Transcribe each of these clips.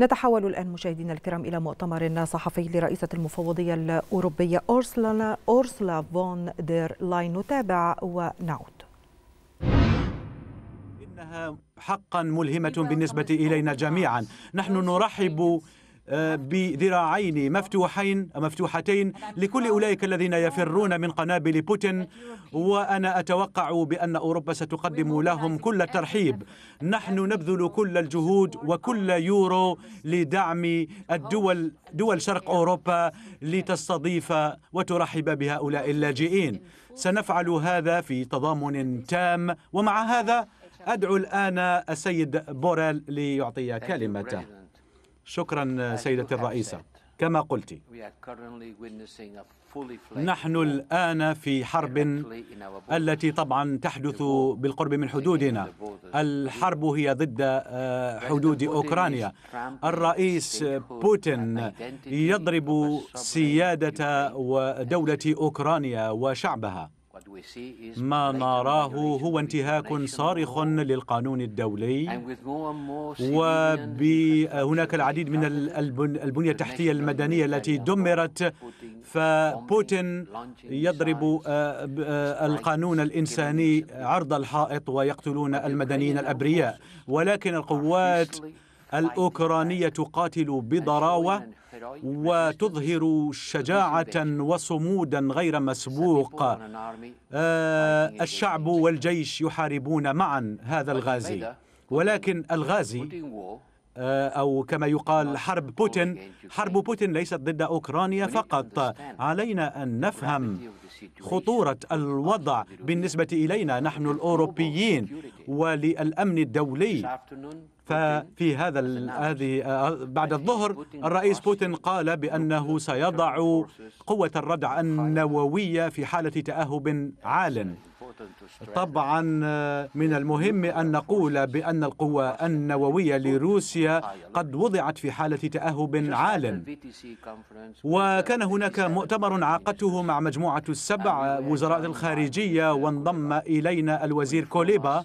نتحول الآن مشاهدينا الكرام إلى مؤتمر صحفي لرئيسة المفوضية الأوروبية أورسولا فون دير لاين، نتابع ونعود. إنها حقا ملهمة بالنسبة إلينا جميعا، نحن نرحب بذراعين مفتوحتين لكل أولئك الذين يفرون من قنابل بوتين، وأنا أتوقع بأن أوروبا ستقدم لهم كل الترحيب. نحن نبذل كل الجهود وكل يورو لدعم دول شرق أوروبا لتستضيف وترحب بهؤلاء اللاجئين. سنفعل هذا في تضامن تام. ومع هذا أدعو الآن السيد بوريل ليعطي كلمته. شكرا سيدة الرئيسة، كما قلت نحن الآن في حرب التي طبعا تحدث بالقرب من حدودنا. الحرب هي ضد حدود أوكرانيا. الرئيس بوتين يضرب سيادة ودولة أوكرانيا وشعبها. ما نراه هو انتهاك صارخ للقانون الدولي، وهناك العديد من البنية التحتية المدنية التي دمرت. فبوتين يضرب القانون الإنساني عرض الحائط ويقتلون المدنيين الأبرياء، ولكن القوات الأوكرانية تقاتل بضراوة وتظهر شجاعة وصمودا غير مسبوق. الشعب والجيش يحاربون معا هذا الغازي، ولكن الغازي أو كما يقال حرب بوتين، حرب بوتين ليست ضد أوكرانيا فقط. علينا أن نفهم خطورة الوضع بالنسبة إلينا نحن الأوروبيين وللأمن الدولي. ففي هذه بعد الظهر الرئيس بوتين قال بأنه سيضع قوة الردع النووية في حالة تأهب عال. طبعا من المهم أن نقول بأن القوة النووية لروسيا قد وضعت في حالة تأهب عال. وكان هناك مؤتمر عقدته مع مجموعة السبع وزراء الخارجية، وانضم إلينا الوزير كوليبا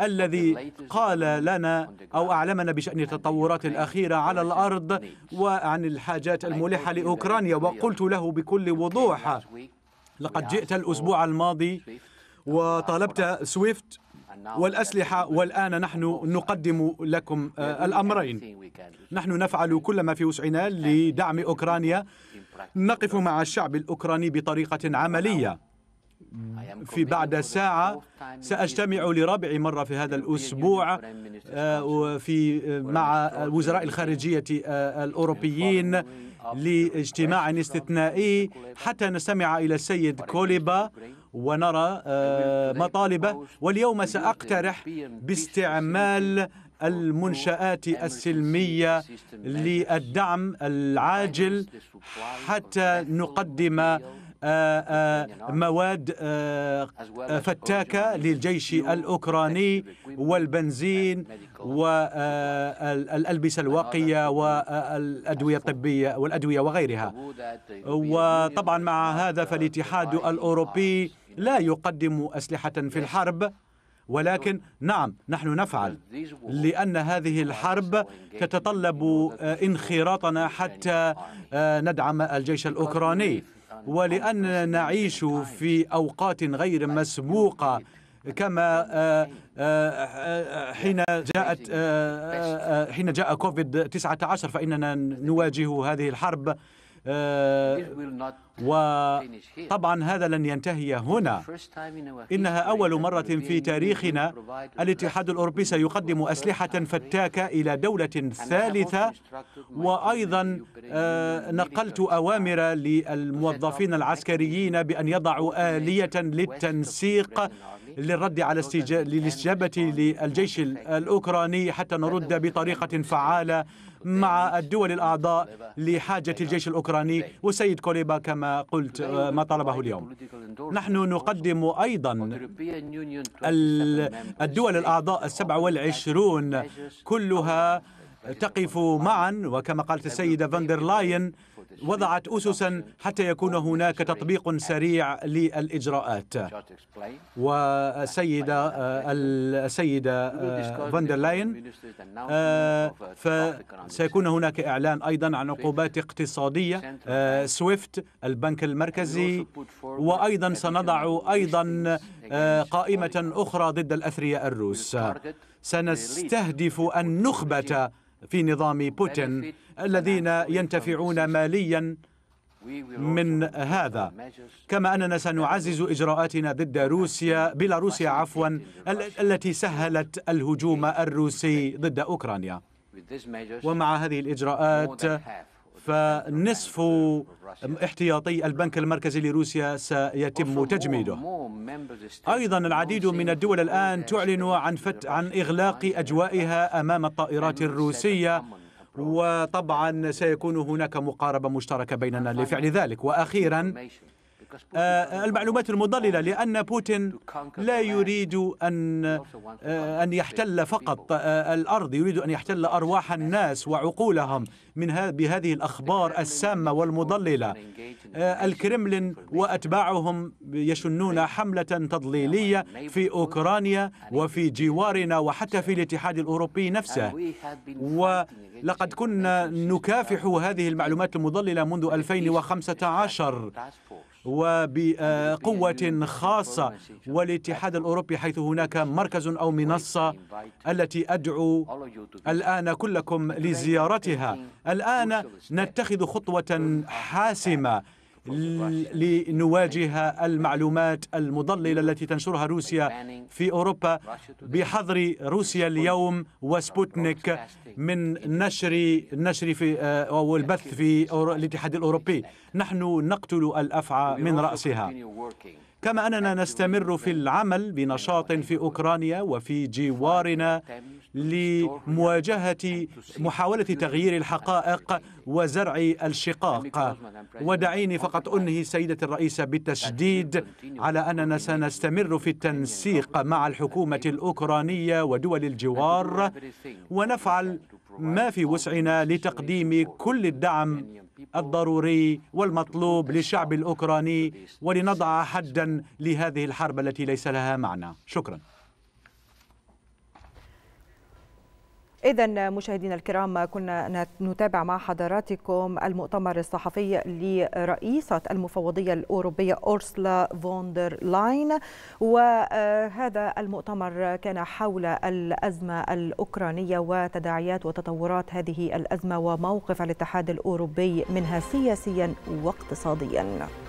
الذي قال لنا أو أعلمنا بشأن التطورات الأخيرة على الأرض وعن الحاجات الملحة لأوكرانيا. وقلت له بكل وضوح لقد جئت الأسبوع الماضي وطلبت سويفت والأسلحة، والآن نحن نقدم لكم الأمرين. نحن نفعل كل ما في وسعنا لدعم أوكرانيا، نقف مع الشعب الأوكراني بطريقة عملية. في بعد ساعة سأجتمع لرابع مرة في هذا الأسبوع مع وزراء الخارجية الأوروبيين لاجتماع استثنائي حتى نستمع إلى السيد كوليبا ونرى مطالبه. واليوم سأقترح باستعمال المنشآت السلمية للدعم العاجل حتى نقدم مواد فتاكة للجيش الأوكراني والبنزين والألبسة الواقية والأدوية الطبية والأدوية وغيرها. وطبعا مع هذا فالاتحاد الأوروبي لا يقدم أسلحة في الحرب، ولكن نعم نحن نفعل، لأن هذه الحرب تتطلب انخراطنا حتى ندعم الجيش الأوكراني، ولأننا نعيش في أوقات غير مسبوقة كما حين جاء كوفيد 19. فإننا نواجه هذه الحرب، وطبعا هذا لن ينتهي هنا. إنها أول مرة في تاريخنا الاتحاد الأوروبي سيقدم أسلحة فتاكة إلى دولة ثالثة. وأيضا نقلت أوامر للموظفين العسكريين بأن يضعوا آلية للتنسيق للرد على للاستجابة للجيش الأوكراني حتى نرد بطريقة فعالة مع الدول الأعضاء لحاجة الجيش الأوكراني. والسيد كوليبا كما قلت ما طلبه اليوم. نحن نقدم أيضا الدول الأعضاء 27 كلها تقف معا، وكما قالت السيدة فون دير لاين وضعت أسسا حتى يكون هناك تطبيق سريع للإجراءات. والسيدة فون دير لاين فسيكون هناك إعلان أيضا عن عقوبات اقتصادية سويفت البنك المركزي، وأيضا سنضع أيضا قائمة أخرى ضد الأثرياء الروس. سنستهدف النخبة في نظام بوتين الذين ينتفعون ماليا من هذا، كما أننا سنعزز إجراءاتنا ضد بيلاروسيا التي سهلت الهجوم الروسي ضد أوكرانيا. ومع هذه الإجراءات فنصف احتياطي البنك المركزي لروسيا سيتم تجميده. أيضا العديد من الدول الآن تعلن عن إغلاق أجوائها أمام الطائرات الروسية، وطبعا سيكون هناك مقاربة مشتركة بيننا لفعل ذلك. وأخيرا المعلومات المضللة، لأن بوتين لا يريد أن يحتل فقط الأرض، يريد أن يحتل أرواح الناس وعقولهم بهذه الأخبار السامة والمضللة. الكريملين وأتباعهم يشنون حملة تضليلية في أوكرانيا وفي جوارنا وحتى في الاتحاد الأوروبي نفسه، ولقد كنا نكافح هذه المعلومات المضللة منذ 2015 وبقوة خاصة. والاتحاد الأوروبي حيث هناك مركز أو منصة التي أدعو الآن كلكم لزيارتها. الآن نتخذ خطوة حاسمة لنواجه المعلومات المضللة التي تنشرها روسيا في أوروبا، بحظر روسيا اليوم وسبوتنيك من نشر في أو البث في الاتحاد الأوروبي. نحن نقتل الأفعى من رأسها، كما أننا نستمر في العمل بنشاط في أوكرانيا وفي جوارنا لمواجهة محاولة تغيير الحقائق وزرع الشقاق. ودعيني فقط أنهي سيدة الرئيسة بالتشديد على أننا سنستمر في التنسيق مع الحكومة الأوكرانية ودول الجوار، ونفعل ما في وسعنا لتقديم كل الدعم الضروري والمطلوب للشعب الأوكراني، ولنضع حدا لهذه الحرب التي ليس لها معنى. شكرا. إذن مشاهدينا الكرام، كنا نتابع مع حضراتكم المؤتمر الصحفي لرئيسة المفوضية الأوروبية أورسولا فون دير لاين، وهذا المؤتمر كان حول الأزمة الأوكرانية وتداعيات وتطورات هذه الأزمة وموقف الاتحاد الأوروبي منها سياسيا واقتصاديا.